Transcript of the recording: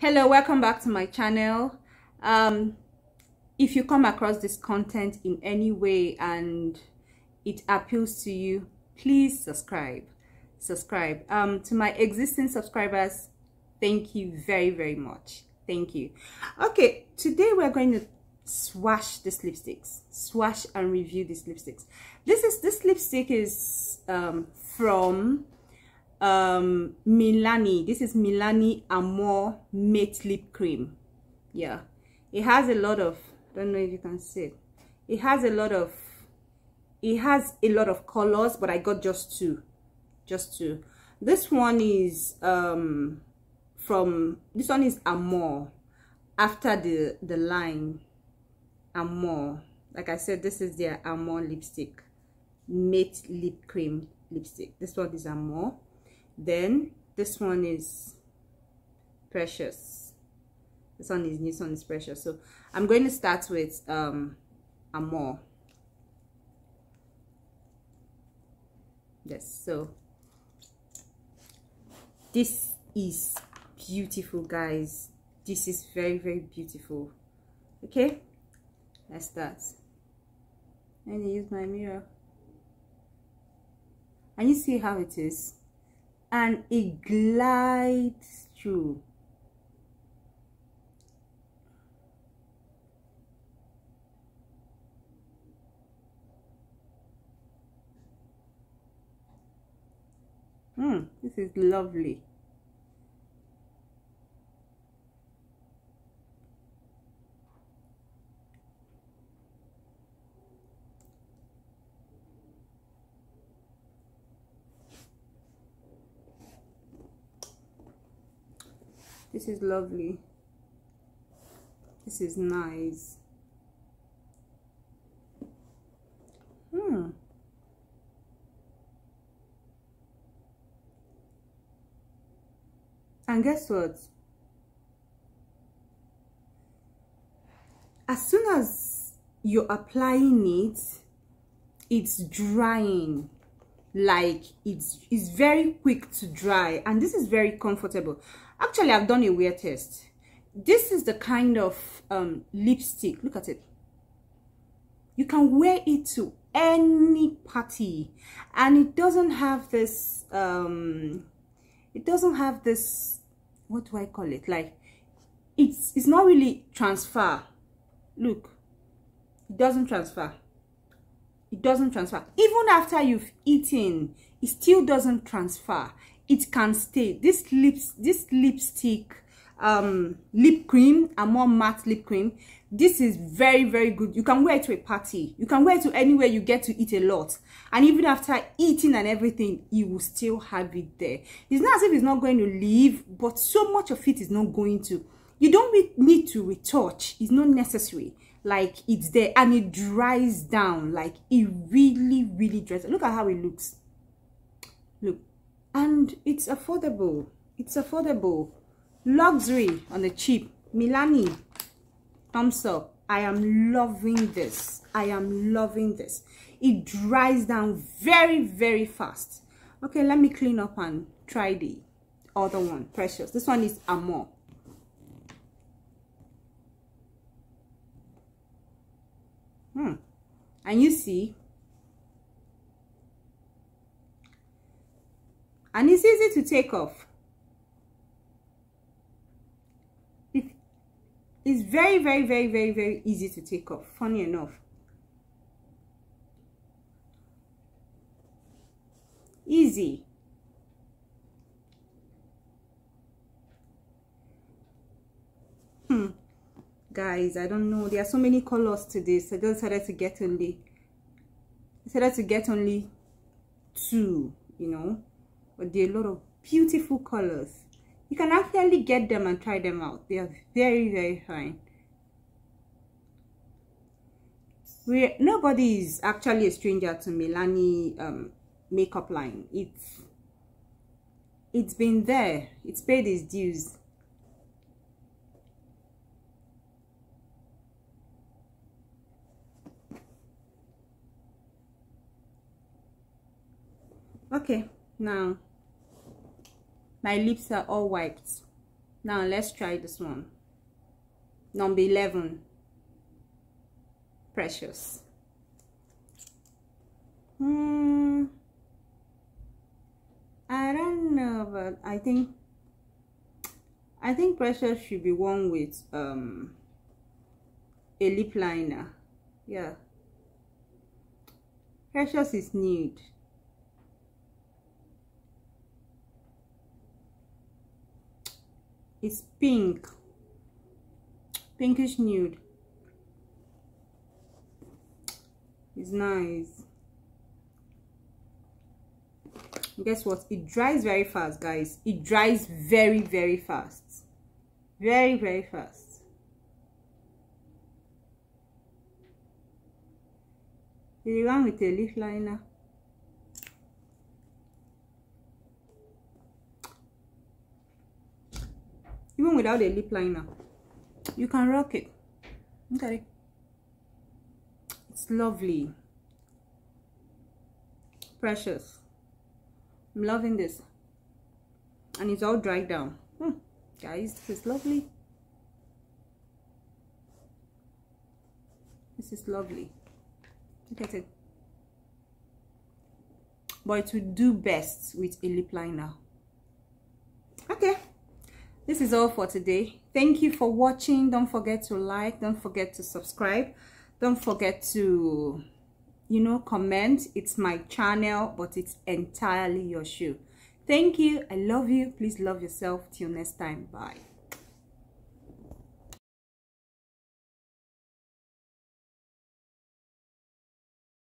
Hello, welcome back to my channel. If you come across this content in any way and it appeals to you, please subscribe. To my existing subscribers, thank you very much. Thank you. Okay, today we're going to swash and review these lipsticks. This lipstick is from Milani. This is Milani Amore Matte Lip Cream. Yeah, it has a lot of, I don't know if you can see it, it has a lot of colors, but I got just two. This one is this one is Amore, after the line Amore. Like I said, this is their Amore lipstick, matte lip cream lipstick. This one is Amore. Then this one is Precious. This one is Precious. So I'm going to start with Amore. Yes, so this is beautiful, guys. This is very beautiful. Okay, let's start. I need to use my mirror. And you see how it is. And it glides through. This is lovely. This is lovely. This is nice. And guess what? As soon as you're applying it, it's drying. Like it's very quick to dry, and this is very comfortable. Actually, I've done a wear test. This is the kind of lipstick, look at it, you can wear it to any party, and it doesn't have this what do I call it, like it's not really transfer. Look, it doesn't transfer. It doesn't transfer. Even after you've eaten, it still doesn't transfer. It can stay. This lipstick, lip cream, Amore matte lip cream, this is very good. You can wear it to a party. You can wear it to anywhere you get to eat a lot. And even after eating and everything, you will still have it there. It's not as if it's not going to leave, but so much of it is not going to. You don't need to retouch. It's not necessary. Like, it's there, and it dries down. Like, it really dries. Look at how it looks. Look, and it's affordable. It's affordable. Luxury on the cheap. Milani, thumbs up. I am loving this. I am loving this. It dries down very fast. Okay, let me clean up and try the other one. Precious. This one is Amore. And you see, and it's easy to take off. It is very easy to take off, funny enough. Easy. Guys, I don't know, there are so many colors to this. I just decided to get only two, you know, but there are a lot of beautiful colors. You can actually get them and try them out. They are very fine. Nobody is actually a stranger to Milani makeup line. It's been there, it's paid its dues. Okay, now my lips are all wiped. Now let's try this one. Number 11, Precious. I don't know, but I think Precious should be one with a lip liner. Yeah, Precious is nude. It's pink, pinkish nude. It's nice. Guess what? It dries very fast, guys. It dries very, very fast. Very, very fast. It ran with a lip liner. Even without a lip liner, you can rock it. Look at it. It's lovely. Precious. I'm loving this, and it's all dried down. Guys, this is lovely. This is lovely. Look at it. But it would do best with a lip liner. Okay, this is all for today. Thank you for watching. Don't forget to like, don't forget to subscribe, don't forget to comment. It's my channel, but it's entirely your shoe. Thank you. I love you. Please love yourself. Till next time. Bye.